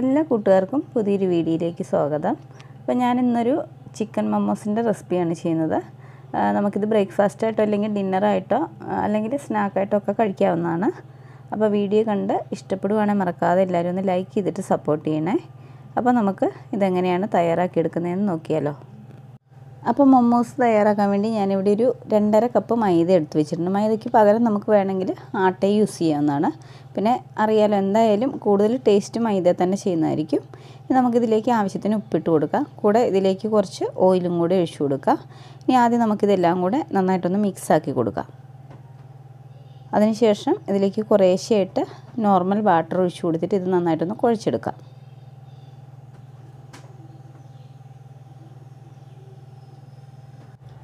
എല്ലാ കൂട്ടുകാർക്കും പുതിയൊരു വീഡിയോയിലേക്ക് സ്വാഗതം. അപ്പോൾ ഞാൻ ഇന്നൊരു ചിക്കൻ മമോസിൻ്റെ റെസിപ്പിയാണ് ചെയ്യുന്നത്. നമുക്കിത് ബ്രേക്ക്ഫാസ്റ്റായിട്ടോ അല്ലെങ്കിൽ ഡിന്നറായിട്ടോ അല്ലെങ്കിൽ സ്നാക്കായിട്ടോ ഒക്കെ കഴിക്കാവുന്നതാണ്. അപ്പോൾ വീഡിയോ കണ്ട് ഇഷ്ടപ്പെടുവാണെങ്കിൽ മറക്കാതെ എല്ലാവരും ഒന്ന് ലൈക്ക് ചെയ്തിട്ട് സപ്പോർട്ട് ചെയ്യണേ. അപ്പോൾ നമുക്ക് ഇതെങ്ങനെയാണ് തയ്യാറാക്കിയെടുക്കുന്നതെന്ന് നോക്കിയാലോ. അപ്പോൾ മൊമോസ് തയ്യാറാക്കാൻ വേണ്ടി ഞാനിവിടെ ഒരു 2½ കപ്പ് മൈദ എടുത്ത് വെച്ചിട്ടുണ്ട്. മൈദയ്ക്ക് പകരം നമുക്ക് വേണമെങ്കിൽ ആട്ട യൂസ് ചെയ്യാവുന്നതാണ്. പിന്നെ അറിയാലോ, എന്തായാലും കൂടുതൽ ടേസ്റ്റ് മൈദ തന്നെ ചെയ്യുന്നതായിരിക്കും. നമുക്കിതിലേക്ക് ആവശ്യത്തിന് ഉപ്പിട്ട് കൊടുക്കാം. കൂടെ ഇതിലേക്ക് കുറച്ച് ഓയിലും കൂടെ ഒഴിച്ചു കൊടുക്കാം. ഇനി ആദ്യം നമുക്കിതെല്ലാം കൂടെ നന്നായിട്ടൊന്ന് മിക്സാക്കി കൊടുക്കാം. അതിനുശേഷം ഇതിലേക്ക് കുറേശ്ശെയായിട്ട് നോർമൽ വാട്ടർ ഒഴിച്ചു കൊടുത്തിട്ട് ഇത് നന്നായിട്ടൊന്ന് കുഴച്ചെടുക്കാം.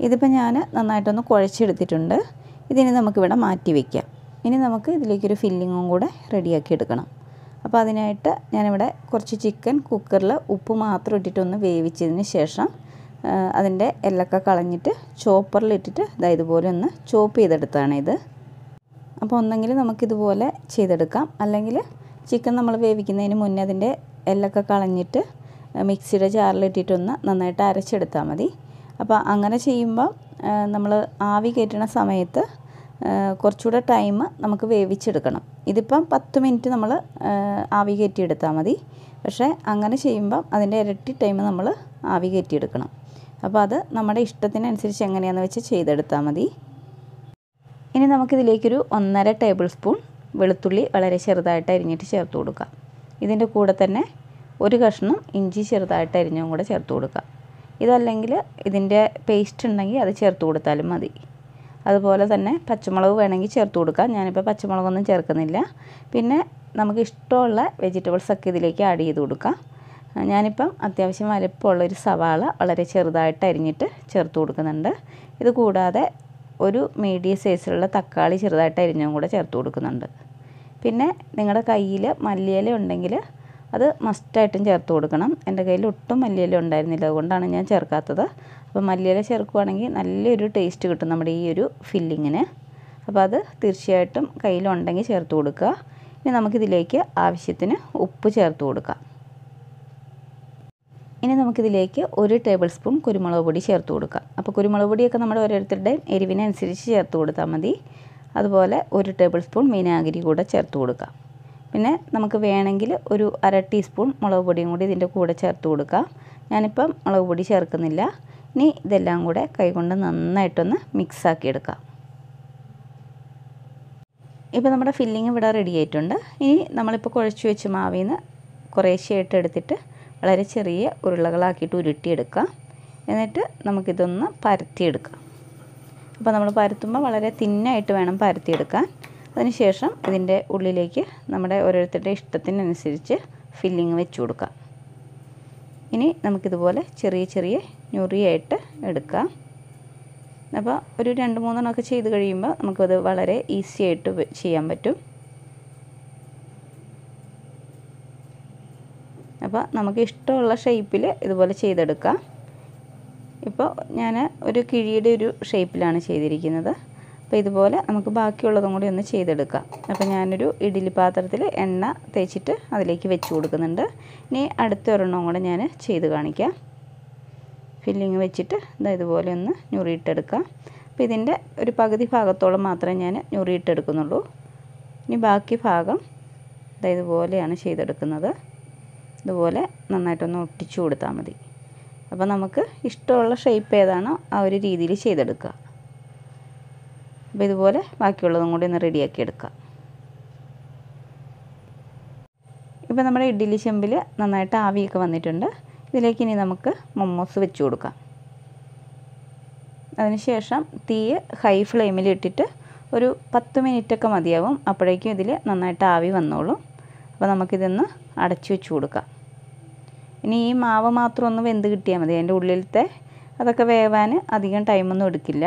ഇതിപ്പോൾ ഞാൻ നന്നായിട്ടൊന്ന് കുഴച്ചെടുത്തിട്ടുണ്ട്. ഇതിനി നമുക്കിവിടെ മാറ്റി വയ്ക്കാം. ഇനി നമുക്ക് ഇതിലേക്കൊരു ഫില്ലിങ്ങും കൂടെ റെഡിയാക്കി എടുക്കണം. അപ്പോൾ അതിനായിട്ട് ഞാനിവിടെ കുറച്ച് ചിക്കൻ കുക്കറിൽ ഉപ്പ് മാത്രം ഇട്ടിട്ടൊന്ന് വേവിച്ചതിന് ശേഷം അതിൻ്റെ എല്ലൊക്കെ കളഞ്ഞിട്ട് ചോപ്പറിലിട്ടിട്ട് ഇതുപോലെ ഒന്ന് ചോപ്പ് ചെയ്തെടുത്താണിത്. അപ്പോൾ ഒന്നെങ്കിൽ നമുക്കിതുപോലെ ചെയ്തെടുക്കാം, അല്ലെങ്കിൽ ചിക്കൻ നമ്മൾ വേവിക്കുന്നതിന് മുന്നേ അതിൻ്റെ എല്ലൊക്കെ കളഞ്ഞിട്ട് മിക്സിയുടെ ജാറിലിട്ടിട്ടൊന്ന് നന്നായിട്ട് അരച്ചെടുത്താൽ മതി. അപ്പോൾ അങ്ങനെ ചെയ്യുമ്പോൾ നമ്മൾ ആവി കയറ്റുന്ന സമയത്ത് കുറച്ചുകൂടെ ടൈം നമുക്ക് വേവിച്ചെടുക്കണം. ഇതിപ്പം 10 മിനിറ്റ് നമ്മൾ ആവി കയറ്റിയെടുത്താൽ മതി. പക്ഷേ അങ്ങനെ ചെയ്യുമ്പം അതിൻ്റെ ഇരട്ടി ടൈം നമ്മൾ ആവി കയറ്റിയെടുക്കണം. അപ്പോൾ അത് നമ്മുടെ ഇഷ്ടത്തിനനുസരിച്ച് എങ്ങനെയാണെന്ന് വെച്ച് ചെയ്തെടുത്താൽ മതി. ഇനി നമുക്കിതിലേക്കൊരു 1½ ടേബിൾ സ്പൂൺ വെളുത്തുള്ളി വളരെ ചെറുതായിട്ട് അരിഞ്ഞിട്ട് ചേർത്ത് കൊടുക്കാം. ഇതിൻ്റെ കൂടെ തന്നെ ഒരു കഷ്ണം ഇഞ്ചി ചെറുതായിട്ട് അരിഞ്ഞും കൂടെ ചേർത്ത് കൊടുക്കാം. ഇതല്ലെങ്കിൽ ഇതിൻ്റെ പേസ്റ്റ് ഉണ്ടെങ്കിൽ അത് ചേർത്ത് കൊടുത്താലും മതി. അതുപോലെ തന്നെ പച്ചമുളക് വേണമെങ്കിൽ ചേർത്ത് കൊടുക്കാം. ഞാനിപ്പോൾ പച്ചമുളകൊന്നും ചേർക്കുന്നില്ല. പിന്നെ നമുക്ക് ഇഷ്ടമുള്ള വെജിറ്റബിൾസൊക്കെ ഇതിലേക്ക് ആഡ് ചെയ്ത് കൊടുക്കാം. ഞാനിപ്പം അത്യാവശ്യം വലിപ്പമുള്ളൊരു സവാള വളരെ ചെറുതായിട്ട് അരിഞ്ഞിട്ട് ചേർത്ത് കൊടുക്കുന്നുണ്ട്. ഇത് കൂടാതെ ഒരു മീഡിയം സൈസിലുള്ള തക്കാളി ചെറുതായിട്ട് അരിഞ്ഞും കൂടെ ചേർത്ത് കൊടുക്കുന്നുണ്ട്. പിന്നെ നിങ്ങളുടെ കയ്യിൽ മല്ലിയില ഉണ്ടെങ്കിൽ അത് മസ്റ്റായിട്ടും ചേർത്ത് കൊടുക്കണം. എൻ്റെ കയ്യിൽ ഒട്ടും മല്ലിയില ഉണ്ടായിരുന്നില്ല, അതുകൊണ്ടാണ് ഞാൻ ചേർക്കാത്തത്. അപ്പോൾ മല്ലിയില ചേർക്കുകയാണെങ്കിൽ നല്ലൊരു ടേസ്റ്റ് കിട്ടും നമ്മുടെ ഈ ഒരു ഫില്ലിങ്ങിന്. അപ്പോൾ അത് തീർച്ചയായിട്ടും കയ്യിലുണ്ടെങ്കിൽ ചേർത്ത് കൊടുക്കുക. ഇനി നമുക്കിതിലേക്ക് ആവശ്യത്തിന് ഉപ്പ് ചേർത്ത് കൊടുക്കാം. ഇനി നമുക്കിതിലേക്ക് 1 ടേബിൾ സ്പൂൺ കുരുമുളക് പൊടി ചേർത്ത് കൊടുക്കാം. അപ്പോൾ കുരുമുളക് പൊടിയൊക്കെ നമ്മുടെ ഓരോരുത്തരുടെയും എരിവിനനുസരിച്ച് ചേർത്ത് കൊടുത്താൽ മതി. അതുപോലെ 1 ടേബിൾ സ്പൂൺ വിനാഗിരി കൂടെ ചേർത്ത് കൊടുക്കാം. പിന്നെ നമുക്ക് വേണമെങ്കിൽ ഒരു ½ ടീസ്പൂൺ മുളക് പൊടിയും കൂടി ഇതിൻ്റെ കൂടെ ചേർത്ത് കൊടുക്കാം. ഞാനിപ്പം മുളക് പൊടി ചേർക്കുന്നില്ല. ഇനി ഇതെല്ലാം കൂടെ കൈകൊണ്ട് നന്നായിട്ടൊന്ന് മിക്സാക്കിയെടുക്കാം. ഇപ്പോൾ നമ്മുടെ ഫില്ലിങ് ഇവിടെ റെഡി ആയിട്ടുണ്ട്. ഇനി നമ്മളിപ്പോൾ കുഴച്ച് വെച്ച് മാവിൽ നിന്ന് കുറേശ്ശെയായിട്ട് എടുത്തിട്ട് വളരെ ചെറിയ ഉരുളകളാക്കിയിട്ട് ഉരുട്ടിയെടുക്കാം. എന്നിട്ട് നമുക്കിതൊന്ന് പരത്തിയെടുക്കാം. അപ്പോൾ നമ്മൾ പരത്തുമ്പോൾ വളരെ തിന്നായിട്ട് വേണം പരത്തിയെടുക്കാൻ. അതിനുശേഷം ഇതിൻ്റെ ഉള്ളിലേക്ക് നമ്മുടെ ഓരോരുത്തരുടെ ഇഷ്ടത്തിനനുസരിച്ച് ഫില്ലിങ് വെച്ച് കൊടുക്കാം. ഇനി നമുക്കിതുപോലെ ചെറിയ ചെറിയ ഞൊറിയായിട്ട് എടുക്കാം. അപ്പോൾ ഒരു 2-3 എണ്ണമൊക്കെ ചെയ്ത് കഴിയുമ്പോൾ നമുക്കത് വളരെ ഈസി ആയിട്ട് ചെയ്യാൻ പറ്റും. അപ്പോൾ നമുക്ക് ഇഷ്ടമുള്ള ഷേപ്പിൽ ഇതുപോലെ ചെയ്തെടുക്കാം. ഇപ്പോൾ ഞാൻ ഒരു കിഴിയുടെ ഒരു ഷേപ്പിലാണ് ചെയ്തിരിക്കുന്നത്. അപ്പോൾ ഇതുപോലെ നമുക്ക് ബാക്കിയുള്ളതും കൂടി ഒന്ന് ചെയ്തെടുക്കാം. അപ്പോൾ ഞാനൊരു ഇഡ്ഡലി പാത്രത്തിൽ എണ്ണ തേച്ചിട്ട് അതിലേക്ക് വെച്ച് കൊടുക്കുന്നുണ്ട്. ഇനി അടുത്ത ഒരെണ്ണവും കൂടെ ഞാൻ ചെയ്ത് കാണിക്കാം. ഫില്ലിങ് വെച്ചിട്ട് ഇതുപോലെ ഒന്ന് ഞൊറിയിട്ടെടുക്കാം. അപ്പോൾ ഇതിൻ്റെ ഒരു പകുതി ഭാഗത്തോളം മാത്രമേ ഞാൻ ഞൊറിയിട്ടെടുക്കുന്നുള്ളൂ. ഇനി ബാക്കി ഭാഗം ഇതുപോലെയാണ് ചെയ്തെടുക്കുന്നത്. ഇതുപോലെ നന്നായിട്ടൊന്ന് ഒട്ടിച്ചു കൊടുത്താൽ മതി. അപ്പോൾ നമുക്ക് ഇഷ്ടമുള്ള ഷേപ്പ് ഏതാണോ ആ ഒരു രീതിയിൽ ചെയ്തെടുക്കുക. അപ്പോൾ ഇതുപോലെ ബാക്കിയുള്ളതും കൂടി ഒന്ന് റെഡിയാക്കി എടുക്കാം. ഇപ്പോൾ നമ്മുടെ ഇഡ്ഡലി ചെമ്പിൽ നന്നായിട്ട് ആവിയൊക്കെ വന്നിട്ടുണ്ട്. ഇതിലേക്ക് ഇനി നമുക്ക് മൊമോസ് വെച്ച് കൊടുക്കാം. അതിനുശേഷം തീ ഹൈ ഫ്ലെയിമിൽ ഇട്ടിട്ട് ഒരു 10 മിനിറ്റൊക്കെ മതിയാവും. അപ്പോഴേക്കും ഇതിൽ നന്നായിട്ട് ആവി വന്നോളും. അപ്പോൾ നമുക്കിതൊന്ന് അടച്ചു വെച്ച് കൊടുക്കാം. ഇനി ഈ മാവ് മാത്രം ഒന്ന് വെന്ത് കിട്ടിയാൽ മതി. അതിൻ്റെ ഉള്ളിലത്തെ അതൊക്കെ വേവാൻ അധികം ടൈമൊന്നും എടുക്കില്ല.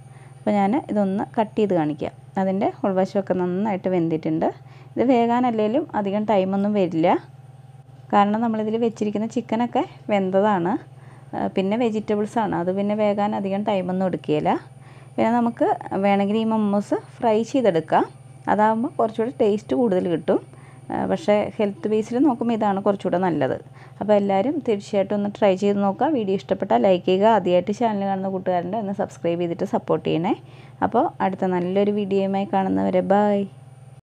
അപ്പോൾ ഞാൻ ഇതൊന്ന് കട്ട് ചെയ്ത് കാണിക്കാം. അതിൻ്റെ ഉൾവശമൊക്കെ നന്നായിട്ട് വെന്തിട്ടുണ്ട്. ഇത് വേകാനല്ലേലും അധികം ടൈമൊന്നും വരില്ല, കാരണം നമ്മളിതിൽ വെച്ചിരിക്കുന്ന ചിക്കനൊക്കെ വെന്തതാണ്. പിന്നെ വെജിറ്റബിൾസാണ്, അത് പിന്നെ വേകാൻ അധികം ടൈമൊന്നും എടുക്കുകയില്ല. പിന്നെ നമുക്ക് വേണമെങ്കിൽ ഈ മൊമോസ് ഫ്രൈ ചെയ്തെടുക്കാം, അതാകുമ്പോൾ കുറച്ചുകൂടി ടേസ്റ്റ് കൂടുതൽ കിട്ടും. പക്ഷേ ഹെൽത്ത് ബേസിൽ നോക്കുമ്പോൾ ഇതാണ് കുറച്ചുകൂടെ നല്ലത്. അപ്പോൾ എല്ലാവരും തീർച്ചയായിട്ടും ഒന്ന് ട്രൈ ചെയ്ത് നോക്കുക. വീഡിയോ ഇഷ്ടപ്പെട്ടാൽ ലൈക്ക് ചെയ്യുക. ആദ്യമായിട്ട് ചാനൽ കാണുന്ന കൂട്ടുകാരൻ്റെ ഒന്ന് സബ്സ്ക്രൈബ് ചെയ്തിട്ട് സപ്പോർട്ട് ചെയ്യണേ. അപ്പോൾ അടുത്ത നല്ലൊരു വീഡിയോയുമായി കാണുന്നവരെ ബൈ.